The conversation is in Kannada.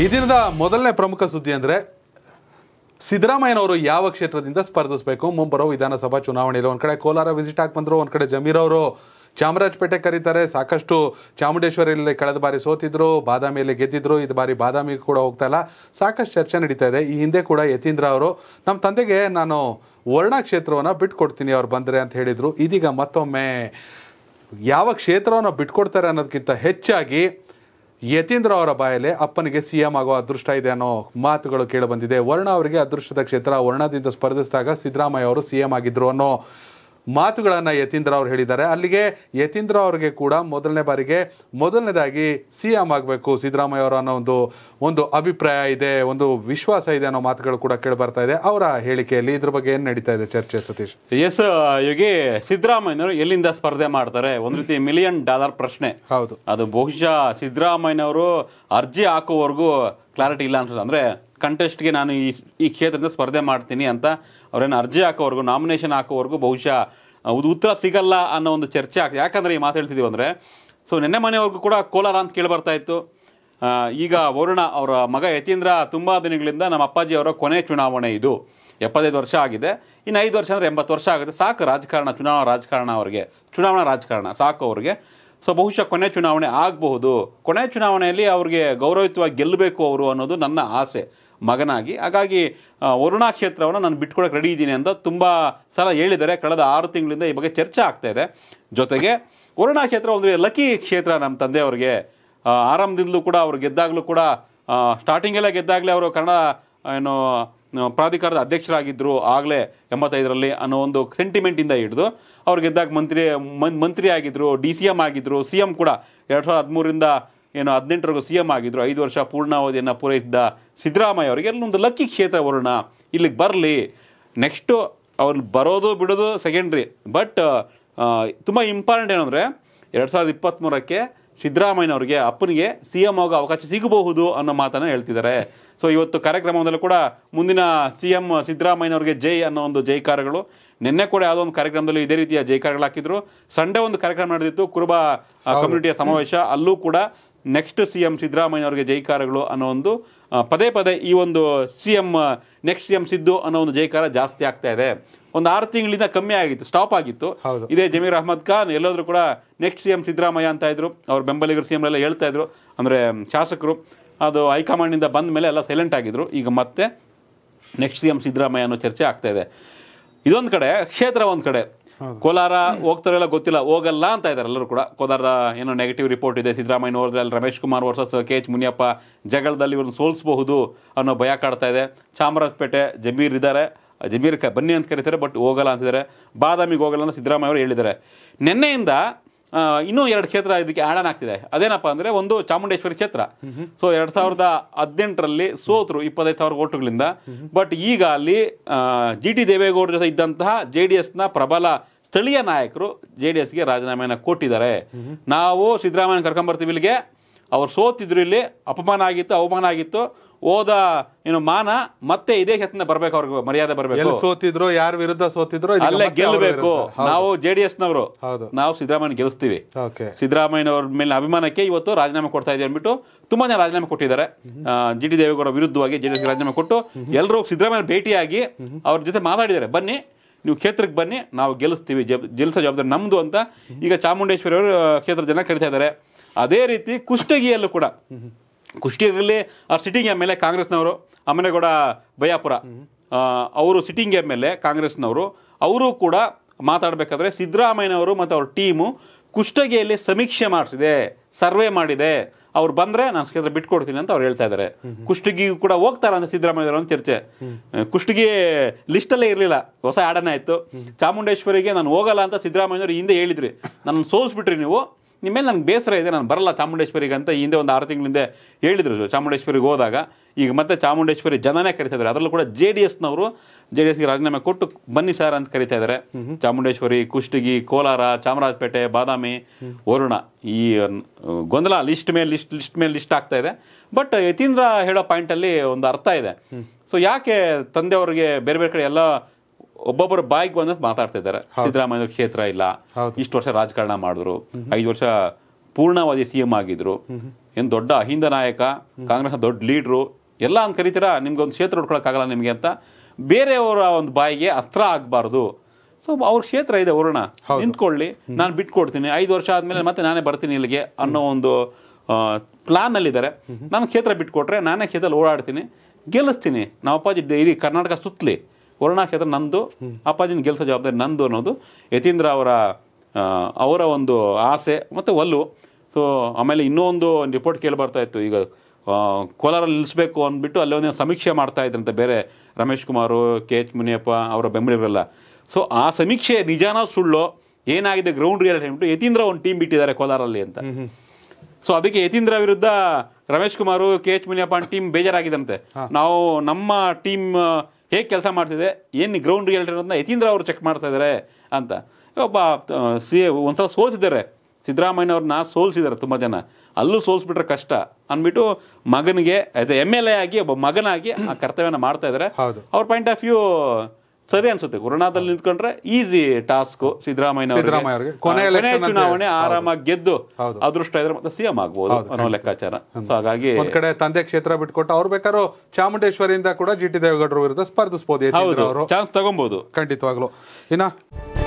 ಈ ದಿನದ ಮೊದಲನೇ ಪ್ರಮುಖ ಸುದ್ದಿ ಅಂದ್ರೆ ಸಿದ್ದರಾಮಯ್ಯನವರು ಯಾವ ಕ್ಷೇತ್ರದಿಂದ ಸ್ಪರ್ಧಿಸಬೇಕು ಮುಂಬರುವ ವಿಧಾನಸಭಾ ಚುನಾವಣೆಯಲ್ಲಿ ಒಂದು ಕಡೆ ಕೋಲಾರ ವಿಸಿಟ್ ಆಗಿ ಬಂದರು ಒಂದು ಕಡೆ ಜಮೀರ್ ಅವರು ಚಾಮರಾಜಪೇಟೆ ಕರೀತಾರೆ ಸಾಕಷ್ಟು ಚಾಮುಂಡೇಶ್ವರಿಯಲ್ಲಿ ಕಳೆದ ಬಾರಿ ಸೋತಿದ್ರು ಬಾದಾಮಿಯಲ್ಲಿ ಗೆದ್ದಿದ್ರು ಈ ಬಾರಿ ಬಾದಾಮಿಗೆ ಕೂಡ ಹೋಗ್ತಾ ಇಲ್ಲ ಸಾಕಷ್ಟು ಚರ್ಚೆ ನಡೀತಾ ಇದೆ ಈ ಹಿಂದೆ ಕೂಡ ಯತೀಂದ್ರ ಅವರು ನಮ್ಮ ತಂದೆಗೆ ನಾನು ವರ್ಣ ಕ್ಷೇತ್ರವನ್ನ ಬಿಟ್ಕೊಡ್ತೀನಿ ಅವರು ಬಂದ್ರೆ ಅಂತ ಹೇಳಿದ್ರು ಇದೀಗ ಮತ್ತೊಮ್ಮೆ ಯಾವ ಕ್ಷೇತ್ರವನ್ನ ಬಿಟ್ಕೊಡ್ತಾರೆ ಅನ್ನೋದಕ್ಕಿಂತ ಹೆಚ್ಚಾಗಿ ಯತೀಂದ್ರ ಅವರ ಬಾಯಲೆ ಅಪ್ಪನಿಗೆ ಸಿಎಂ ಆಗೋ ಅದೃಷ್ಟ ಇದೆ ಅನ್ನೋ ಮಾತುಗಳು ಕೇಳಿ ಬಂದಿದೆ ವರ್ಣ ಅವರಿಗೆ ಅದೃಷ್ಟದ ಕ್ಷೇತ್ರ ವರ್ಣದಿಂದ ಸ್ಪರ್ಧಿಸಿದಾಗ ಸಿದ್ದರಾಮಯ್ಯ ಅವರು ಸಿಎಂ ಆಗಿದ್ರು ಅನ್ನೋ ಮಾತುಗಳನ್ನು ಯತೀಂದ್ರ ಅವರು ಹೇಳಿದ್ದಾರೆ ಅಲ್ಲಿಗೆ ಯತೀಂದ್ರ ಅವರಿಗೆ ಕೂಡ ಮೊದಲನೇದಾಗಿ ಸಿಎಂ ಆಗಬೇಕು ಸಿದ್ದರಾಮಯ್ಯ ಅವರ ಅನ್ನೋ ಒಂದು ಅಭಿಪ್ರಾಯ ಇದೆ ಒಂದು ವಿಶ್ವಾಸ ಇದೆ ಅನ್ನೋ ಮಾತುಗಳು ಕೂಡ ಕೇಳಿ ಬರ್ತಾ ಇದೆ ಅವರ ಹೇಳಿಕೆಯಲ್ಲಿ ಇದ್ರ ಬಗ್ಗೆ ಏನು ನಡೀತಾ ಇದೆ ಚರ್ಚೆ ಸತೀಶ್ ಎಸ್ ಯೋಗಿ ಸಿದ್ದರಾಮಯ್ಯನವರು ಎಲ್ಲಿಂದ ಸ್ಪರ್ಧೆ ಮಾಡ್ತಾರೆ ಒಂದು ರೀತಿ $1 million ಪ್ರಶ್ನೆ ಹೌದು ಅದು ಬಹುಶಃ ಸಿದ್ದರಾಮಯ್ಯನವರು ಅರ್ಜಿ ಹಾಕೋವರೆಗೂ ಕ್ಲಾರಿಟಿ ಇಲ್ಲ ಅನ್ಸುತ್ತೆ ಅಂದ್ರೆ ಕಂಟೆಸ್ಟ್ಗೆ ನಾನು ಈ ಕ್ಷೇತ್ರದಿಂದ ಸ್ಪರ್ಧೆ ಮಾಡ್ತೀನಿ ಅಂತ ಅವರೇನು ಅರ್ಜಿ ಹಾಕೋವರೆಗೂ ನಾಮಿನೇಷನ್ ಹಾಕೋವರೆಗೂ ಬಹುಶಃ ಉತ್ತರ ಸಿಗಲ್ಲ ಅನ್ನೋ ಒಂದು ಚರ್ಚೆ ಆಗ್ತದೆ ಯಾಕಂದರೆ ಈ ಮಾತು ಹೇಳ್ತಿದ್ದೀವಿ ಅಂದರೆ ಸೊ ನಿನ್ನೆ ಮನೆಯವರೆಗೂ ಕೂಡ ಕೋಲಾರ ಅಂತ ಕೇಳಿಬರ್ತಾ ಇತ್ತು ಈಗ ವರುಣ ಅವರ ಮಗ ಯತೀಂದ್ರ ತುಂಬ ದಿನಗಳಿಂದ ನಮ್ಮ ಅಪ್ಪಾಜಿ ಅವರ ಕೊನೆ ಚುನಾವಣೆ ಇದು 75 ವರ್ಷ ಆಗಿದೆ ಇನ್ನು 5 ವರ್ಷ ಅಂದರೆ 80 ವರ್ಷ ಆಗುತ್ತೆ ಸಾಕು ರಾಜಕಾರಣ ಚುನಾವಣಾ ರಾಜಕಾರಣ ಸಾಕು ಅವ್ರಿಗೆ ಸೊ ಬಹುಶಃ ಕೊನೆ ಚುನಾವಣೆ ಆಗಬಹುದು ಕೊನೆ ಚುನಾವಣೆಯಲ್ಲಿ ಅವ್ರಿಗೆ ಗೌರವಯುತವಾಗಿ ಗೆಲ್ಲಬೇಕು ಅವರು ಅನ್ನೋದು ನನ್ನ ಆಸೆ ಮಗನಾಗಿ ಹಾಗಾಗಿ ವರುಣಾ ಕ್ಷೇತ್ರವನ್ನು ನಾನು ಬಿಟ್ಕೊಡಕ್ಕೆ ರೆಡಿ ಇದ್ದೀನಿ ಅಂತ ತುಂಬ ಸಲ ಹೇಳಿದ್ದಾರೆ ಕಳೆದ 6 ತಿಂಗಳಿಂದ ಈ ಬಗ್ಗೆ ಚರ್ಚೆ ಆಗ್ತಾ ಇದೆ ಜೊತೆಗೆ ವರುಣಾ ಕ್ಷೇತ್ರ ಒಂದು ಲಕ್ಕಿ ಕ್ಷೇತ್ರ ನಮ್ಮ ತಂದೆಯವ್ರಿಗೆ ಆರಂಭದಿಂದಲೂ ಕೂಡ ಅವ್ರು ಗೆದ್ದಾಗಲೂ ಕೂಡ ಸ್ಟಾರ್ಟಿಂಗೆಲ್ಲ ಗೆದ್ದಾಗಲೇ ಅವರು ಕನ್ನಡ ಏನು ಪ್ರಾಧಿಕಾರದ ಅಧ್ಯಕ್ಷರಾಗಿದ್ದರು ಆಗಲೇ 85ರಲ್ಲಿ ಅನ್ನೋ ಒಂದು ಸೆಂಟಿಮೆಂಟಿಂದ ಹಿಡಿದು ಅವ್ರು ಗೆದ್ದಾಗ ಮಂತ್ರಿ ಆಗಿದ್ದರು DCM ಆಗಿದ್ದರು CM ಕೂಡ 2013 ಏನು 18ರವರೆಗೂ CM ಆಗಿದ್ದರು 5 ವರ್ಷ ಪೂರ್ಣಾವಧಿಯನ್ನು ಪೂರೈಸಿದ್ದ ಸಿದ್ದರಾಮಯ್ಯ ಅವರಿಗೆ ಒಂದು ಲಕ್ಕಿ ಕ್ಷೇತ್ರ ವರುಣ ಇಲ್ಲಿಗೆ ಬರಲಿ ನೆಕ್ಸ್ಟು ಅವ್ರು ಬರೋದು ಬಿಡೋದು ಸೆಕೆಂಡ್ರಿ ಬಟ್ ತುಂಬ ಇಂಪಾರ್ಟೆಂಟ್ ಏನಂದರೆ 2023ಕ್ಕೆ ಸಿದ್ದರಾಮಯ್ಯನವ್ರಿಗೆ ಅಪ್ಪನಿಗೆ CM ಆಗೋ ಅವಕಾಶ ಸಿಗಬಹುದು ಅನ್ನೋ ಮಾತನ್ನು ಹೇಳ್ತಿದ್ದಾರೆ ಸೊ ಇವತ್ತು ಕಾರ್ಯಕ್ರಮದಲ್ಲೂ ಕೂಡ ಮುಂದಿನ CM ಸಿದ್ದರಾಮಯ್ಯನವ್ರಿಗೆ ಜೈ ಅನ್ನೋ ಒಂದು ಜೈಕಾರಗಳು ನಿನ್ನೆ ಕೂಡ ಯಾವುದೋ ಒಂದು ಕಾರ್ಯಕ್ರಮದಲ್ಲಿ ಇದೇ ರೀತಿಯ ಜೈಕಾರಗಳು ಹಾಕಿದ್ರು ಸಂಡೇ ಒಂದು ಕಾರ್ಯಕ್ರಮ ನಡೆದಿತ್ತು ಕುರುಬ ಕಮ್ಯುನಿಟಿಯ ಸಮಾವೇಶ ಅಲ್ಲೂ ಕೂಡ ನೆಕ್ಸ್ಟ್ CM ಸಿದ್ದರಾಮಯ್ಯನವ್ರಿಗೆ ಜೈಕಾರಗಳು ಅನ್ನೋ ಒಂದು ಪದೇ ಪದೇ ಈ ಒಂದು CM ನೆಕ್ಸ್ಟ್ CM ಸಿದ್ದು ಅನ್ನೋ ಒಂದು ಜೈಕಾರ ಜಾಸ್ತಿ ಆಗ್ತಾ ಇದೆ ಒಂದು 6 ತಿಂಗಳಿಂದ ಕಮ್ಮಿ ಆಗಿತ್ತು ಸ್ಟಾಪ್ ಆಗಿತ್ತು ಇದೇ ಜಮೀರ್ ಅಹ್ಮದ್ ಖಾನ್ ಎಲ್ಲಾದ್ರೂ ಕೂಡ ನೆಕ್ಸ್ಟ್ CM ಸಿದ್ದರಾಮಯ್ಯ ಅಂತ ಇದ್ರು ಅವ್ರ ಬೆಂಬಲಿಗರು CM ಎಲ್ಲ ಹೇಳ್ತಾ ಇದ್ರು ಅಂದರೆ ಶಾಸಕರು ಅದು ಹೈಕಮಾಂಡ್ನಿಂದ ಬಂದ ಮೇಲೆ ಎಲ್ಲ ಸೈಲೆಂಟ್ ಆಗಿದ್ರು ಈಗ ಮತ್ತೆ ನೆಕ್ಸ್ಟ್ CM ಸಿದ್ದರಾಮಯ್ಯ ಅನ್ನೋ ಚರ್ಚೆ ಆಗ್ತಾ ಇದೆ ಇದೊಂದು ಕಡೆ ಕ್ಷೇತ್ರ ಒಂದು ಕಡೆ ಕೋಲಾರ ಹೋಗ್ತಾರೆಲ್ಲ ಗೊತ್ತಿಲ್ಲ ಹೋಗಲ್ಲ ಅಂತ ಇದ್ದಾರೆ ಎಲ್ಲರೂ ಕೂಡ ಕೋಲಾರ ಏನೋ ನೆಗೆಟಿವ್ ರಿಪೋರ್ಟ್ ಇದೆ ಸಿದ್ದರಾಮಯ್ಯ ಅವ್ರದ್ದು ಅಲ್ಲಿ ರಮೇಶ್ ಕುಮಾರ್ ವರ್ಸಸ್ KH ಮುನಿಯಪ್ಪ ಜಗಳದಲ್ಲಿ ಇವ್ರನ್ನ ಸೋಲಿಸಬಹುದು ಅನ್ನೋ ಭಯ ಕಾಡ್ತಾ ಇದೆ ಚಾಮರಾಜಪೇಟೆ ಜಮೀರ್ ಇದ್ದಾರೆ ಜಮೀರ್ ಬನ್ನಿ ಅಂತ ಕರೀತಾರೆ ಬಟ್ ಹೋಗಲ್ಲ ಅಂತಿದ್ದಾರೆ ಬಾದಾಮಿಗೆ ಹೋಗಲ್ಲ ಅಂತ ಸಿದ್ದರಾಮಯ್ಯ ಅವರು ಹೇಳಿದ್ದಾರೆ ನಿನ್ನೆಯಿಂದ ಇನ್ನೂ 2 ಕ್ಷೇತ್ರ ಇದಕ್ಕೆ ಆ್ಯಡ್ ಆನ್ ಆಗ್ತಿದೆ ಅದೇನಪ್ಪ ಅಂದರೆ ಒಂದು ಚಾಮುಂಡೇಶ್ವರಿ ಕ್ಷೇತ್ರ ಸೊ 2018ರಲ್ಲಿ ಸೋತರು 25,000 ಓಟುಗಳಿಂದ ಬಟ್ ಈಗ ಅಲ್ಲಿ GT ದೇವೇಗೌಡರ ಜೊತೆ ಇದ್ದಂತಹ JDSನ ಪ್ರಬಲ ಸ್ಥಳೀಯ ನಾಯಕರು JDSಗೆ ರಾಜೀನಾಮೆಯನ್ನು ಕೊಟ್ಟಿದ್ದಾರೆ ನಾವು ಸಿದ್ದರಾಮಯ್ಯ ಕರ್ಕೊಂಬರ್ತೀವಿ ಇಲ್ಲಿಗೆ ಅವ್ರು ಸೋತಿದ್ರು ಇಲ್ಲಿ ಅವಮಾನ ಆಗಿತ್ತು ಹೋದ ಏನು ಮಾನ ಮತ್ತೆ ಇದೇ ಕ್ಷೇತ್ರದಿಂದ ಬರ್ಬೇಕು ಅವ್ರಿಗೆ ಮರ್ಯಾದೆ ಬರ್ಬೇಕು ಸೋತಿದ್ರು ಯಾರ ವಿರುದ್ಧ ಸೋತಿದ್ರು ಅಲ್ಲೇ ಗೆಲ್ಲಬೇಕು ನಾವು JDSನವರು ನಾವು ಸಿದ್ದರಾಮಯ್ಯ ಗೆಲ್ಲಿಸ್ತೀವಿ ಸಿದ್ದರಾಮಯ್ಯನವ್ರ ಮೇಲೆ ಅಭಿಮಾನಕ್ಕೆ ಇವತ್ತು ರಾಜೀನಾಮೆ ಕೊಡ್ತಾ ಇದೀವಿ ಅಂದ್ಬಿಟ್ಟು ತುಂಬಾ ಜನ ರಾಜೀನಾಮೆ ಕೊಟ್ಟಿದ್ದಾರೆ GT ದೇವೇಗೌಡ ವಿರುದ್ಧವಾಗಿ JDSಗೆ ರಾಜೀನಾಮೆ ಕೊಟ್ಟು ಎಲ್ಲರೂ ಸಿದ್ದರಾಮಯ್ಯ ಭೇಟಿಯಾಗಿ ಅವ್ರ ಜೊತೆ ಮಾತಾಡಿದ್ದಾರೆ ಬನ್ನಿ ನೀವು ಕ್ಷೇತ್ರಕ್ಕೆ ಬನ್ನಿ ನಾವು ಗೆಲ್ಲಿಸ್ತೀವಿ ಗೆಲ್ಲಿಸೋ ಜವಾಬ್ದಾರಿ ನಮ್ದು ಅಂತ ಈಗ ಚಾಮುಂಡೇಶ್ವರಿ ಅವರು ಕ್ಷೇತ್ರ ಜನ ಕರೀತಾ ಇದ್ದಾರೆ ಅದೇ ರೀತಿ ಕುಷ್ಟಗಿಯಲ್ಲೂ ಕೂಡ ಕುಷ್ಟಗಿಯಲ್ಲಿ ಅವ್ರ ಸಿಟ್ಟಿಂಗ್ MLA ಕಾಂಗ್ರೆಸ್ನವರು ಅಮರೇಗೌಡ ಬಯಾಪುರ ಅವರು ಸಿಟ್ಟಿಂಗ್ MLA ಕಾಂಗ್ರೆಸ್ನವರು ಅವರು ಕೂಡ ಮಾತಾಡಬೇಕಾದ್ರೆ ಸಿದ್ದರಾಮಯ್ಯನವರು ಮತ್ತು ಅವ್ರ ಟೀಮು ಕುಷ್ಟಗಿಯಲ್ಲಿ ಸಮೀಕ್ಷೆ ಮಾಡಿಸಿದೆ ಸರ್ವೆ ಮಾಡಿದೆ ಅವ್ರು ಬಂದರೆ ನಾನು ಕ್ಷೇತ್ರ ಬಿಟ್ಕೊಡ್ತೀನಿ ಅಂತ ಅವ್ರು ಹೇಳ್ತಾ ಇದ್ದಾರೆ ಕುಷ್ಟಗಿಗೂ ಕೂಡ ಹೋಗ್ತಾರ ಅಂತ ಸಿದ್ದರಾಮಯ್ಯ ಒಂದು ಚರ್ಚೆ ಕುಷ್ಟಗಿ ಲಿಸ್ಟಲ್ಲೇ ಇರಲಿಲ್ಲ ಹೊಸ ಆಡನೇ ಆಯಿತು ಚಾಮುಂಡೇಶ್ವರಿಗೆ ನಾನು ಹೋಗಲ್ಲ ಅಂತ ಸಿದ್ದರಾಮಯ್ಯನವರು ಹಿಂದೆ ಹೇಳಿದ್ರಿ ನನ್ನ ಸೋಲಿಸ್ಬಿಟ್ರಿ ನೀವು ನಿಮ್ಮ ಮೇಲೆ ನನಗೆ ಬೇಸರ ಇದೆ ನಾನು ಬರಲ್ಲ ಚಾಮುಂಡೇಶ್ವರಿಗೆ ಅಂತ ಹಿಂದೆ ಒಂದು 6 ತಿಂಗಳಿಂದ ಹೇಳಿದ್ರು ಚಾಮುಂಡೇಶ್ವರಿಗೆ ಹೋದಾಗ ಈಗ ಮತ್ತೆ ಚಾಮುಂಡೇಶ್ವರಿ ಜನನೇ ಕರಿತಾ ಇದ್ದಾರೆ ಅದರಲ್ಲೂ ಕೂಡ JDSನವರು JDSಗೆ ರಾಜೀನಾಮೆ ಕೊಟ್ಟು ಬನ್ನಿ ಸರ್ ಅಂತ ಕರಿತಾ ಇದ್ದಾರೆ ಚಾಮುಂಡೇಶ್ವರಿ ಕುಷ್ಟಗಿ ಕೋಲಾರ ಚಾಮರಾಜಪೇಟೆ ಬಾದಾಮಿ ವರುಣ ಈ ಗೊಂದಲ ಲಿಸ್ಟ್ ಮೇಲೆ ಲಿಸ್ಟ್ ಆಗ್ತಾ ಇದೆ ಬಟ್ ಯತೀಂದ್ರ ಹೇಳೋ ಪಾಯಿಂಟಲ್ಲಿ ಒಂದು ಅರ್ಥ ಇದೆ ಸೊ ಯಾಕೆ ತಂದೆಯವ್ರಿಗೆ ಬೇರೆ ಕಡೆ ಎಲ್ಲ ಒಬ್ಬೊಬ್ಬರು ಬಾಯಿಗೆ ಬಂದ ಮಾತಾಡ್ತಾ ಇದ್ದಾರೆ ಸಿದ್ದರಾಮಯ್ಯ ಕ್ಷೇತ್ರ ಇಲ್ಲ ಇಷ್ಟು ವರ್ಷ ರಾಜಕಾರಣ ಮಾಡಿದ್ರು 5 ವರ್ಷ ಪೂರ್ಣಾವಧಿ CM ಆಗಿದ್ರು ಏನು ದೊಡ್ಡ ಅಹಿಂದ ನಾಯಕ, ಕಾಂಗ್ರೆಸ್ನ ದೊಡ್ಡ ಲೀಡ್ರು ಎಲ್ಲ ಅಂತ ಕರಿತೀರಾ, ನಿಮ್ಗೊಂದು ಕ್ಷೇತ್ರ ಹೊಡ್ಕೊಳಕ್ಕಾಗಲ್ಲ ನಿಮಗೆ ಅಂತ ಬೇರೆಯವರ ಒಂದು ಬಾಯಿಗೆ ಅಸ್ತ್ರ ಆಗಬಾರ್ದು. ಸೊ ಅವ್ರ ಕ್ಷೇತ್ರ ಇದೆ, ವರುಣ ನಿಂತ್ಕೊಳ್ಳಿ, ನಾನು ಬಿಟ್ಕೊಡ್ತೀನಿ, 5 ವರ್ಷ ಆದಮೇಲೆ ಮತ್ತೆ ನಾನೇ ಬರ್ತೀನಿ ಇಲ್ಲಿಗೆ ಅನ್ನೋ ಒಂದು ಪ್ಲಾನಲ್ಲಿದ್ದಾರೆ. ನಾನು ಕ್ಷೇತ್ರ ಬಿಟ್ಕೊಟ್ರೆ ನಾನೇ ಕ್ಷೇತ್ರದಲ್ಲಿ ಓಡಾಡ್ತೀನಿ, ಗೆಲ್ಲಿಸ್ತೀನಿ, ನಾವು ಅಪ್ಪಾಜಿ ಇಡೀ ಕರ್ನಾಟಕ ಸುತ್ತಲಿ, ವರುಣ ಕ್ಷೇತ್ರ ನಂದು, ಅಪ್ಪಾಜಿನ ಗೆಲ್ಲಿಸೋ ಜವಾಬ್ದಾರಿ ನಂದು ಅನ್ನೋದು ಯತೀಂದ್ರ ಅವರ ಒಂದು ಆಸೆ ಮತ್ತು ಒಲ್ಲು. ಸೊ ಆಮೇಲೆ ಇನ್ನೂ ಒಂದು ರಿಪೋರ್ಟ್ ಕೇಳಿ ಬರ್ತಾ ಇತ್ತು, ಈಗ ಕೋಲಾರಲ್ಲಿ ನಿಲ್ಲಿಸಬೇಕು ಅಂದ್ಬಿಟ್ಟು ಅಲ್ಲಿ ಒಂದಿನ ಸಮೀಕ್ಷೆ ಮಾಡ್ತಾ ಇದ್ರಂತೆ ಬೇರೆ ರಮೇಶ್ ಕುಮಾರು, ಕೆ ಎಚ್ ಮುನಿಯಪ್ಪ ಅವರ ಬೆಂಬಲಿಗರೆಲ್ಲ. ಸೊ ಆ ಸಮೀಕ್ಷೆ ನಿಜಾನೋ ಸುಳ್ಳೋ, ಏನಾಗಿದೆ ಗ್ರೌಂಡ್ ರಿಯಾಲಿಟಿ ಅಂದ್ಬಿಟ್ಟು ಯತೀಂದ್ರ ಒಂದು ಟೀಮ್ ಬಿಟ್ಟಿದ್ದಾರೆ ಕೋಲಾರಲ್ಲಿ ಅಂತ. ಸೊ ಅದಕ್ಕೆ ಯತೀಂದ್ರ ವಿರುದ್ಧ Ramesh Kumar, K H Muniyappa team ಬೇಜಾರಾಗಿದ್ದಂತೆ, ನಾವು ನಮ್ಮ ಟೀಮ್ ಹೇಗೆ ಕೆಲಸ ಮಾಡ್ತಿದೆ, ಏನು ಗ್ರೌಂಡ್ ರಿಯಾಲಿಟಿ ಅನ್ನೋದನ್ನ ಯತೀಂದ್ರ ಅವರು ಚೆಕ್ ಮಾಡ್ತಾ ಇದ್ದಾರೆ ಅಂತ. ಒಬ್ಬ ಒಂದ್ಸಲ ಸೋಲ್ಸಿದ್ದಾರೆ, ಸಿದ್ದರಾಮಯ್ಯನವ್ರನ್ನ ಸೋಲಿಸಿದ್ದಾರೆ ತುಂಬ ಜನ, ಅಲ್ಲೂ ಸೋಲಿಸ್ಬಿಟ್ರೆ ಕಷ್ಟ ಅಂದ್ಬಿಟ್ಟು ಮಗನಿಗೆ ಆಸ್ ಎ MLA ಆಗಿ ಒಬ್ಬ ಮಗನಾಗಿ ಆ ಕರ್ತವ್ಯನ ಮಾಡ್ತಾ ಇದ್ದಾರೆ. ಅವ್ರ ಪಾಯಿಂಟ್ ಆಫ್ ವ್ಯೂ ಸರಿ ಅನ್ಸುತ್ತೆ. ಕೊರೋನಾದಲ್ಲಿ ನಿಂತ್ಕೊಂಡ್ರೆ ಈಸಿ ಟಾಸ್ಕ್ ಸಿದ್ದರಾಮಯ್ಯನವರಿಗೆ, ಕೊನೆ ಚುನಾವಣೆ ಆರಾಮಾಗಿ ಗೆದ್ದು ಅದೃಷ್ಟ ಇದ್ರೆ ಮತ್ತೆ ಸಿಎಂ ಆಗ್ಬೋದು ಅನ್ನೋ ಲೆಕ್ಕಾಚಾರ. ಸೊ ಹಾಗಾಗಿ ಒಂದ್ ಕಡೆ ತಂದೆ ಕ್ಷೇತ್ರ ಬಿಟ್ಕೊಟ್ಟು ಅವ್ರು ಬೇಕಾದ್ರೂ ಚಾಮುಂಡೇಶ್ವರಿಯಿಂದ ಕೂಡ GT ದೇವೇಗೌಡರ ವಿರುದ್ಧ ಸ್ಪರ್ಧಿಸಬಹುದು, ಚಾನ್ಸ್ ತಗೊಬಹುದು ಖಂಡಿತವಾಗ್ಲು. ಇನ್ನ